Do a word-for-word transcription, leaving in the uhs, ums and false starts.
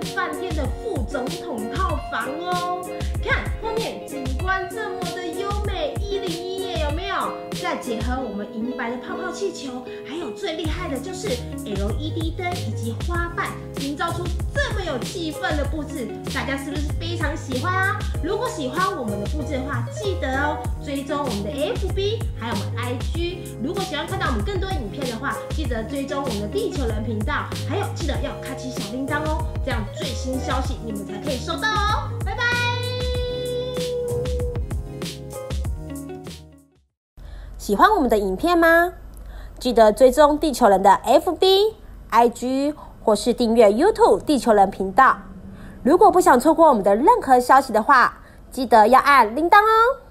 温饭店的副总统套房哦。看后面景观这么的优美，一零一夜有没有？再结合我们银白的泡泡气球，还有最厉害的就是 L E D 灯以及花瓣，营造出这么有气氛的布置，大家是不是非常喜欢啊？如果喜欢我们的布置的话，记得哦追踪我们的 F B， 还有我们 I G。如果喜欢看到我们更多影片的话，记得追踪我们的地球人频道，还有记得要开启小铃铛哦，这样最新消息你们才可以收到哦。拜拜。喜欢我们的影片吗？记得追踪地球人的 F B、I G 或是订阅 YouTube 地球人频道。如果不想错过我们的任何消息的话，记得要按铃铛哦。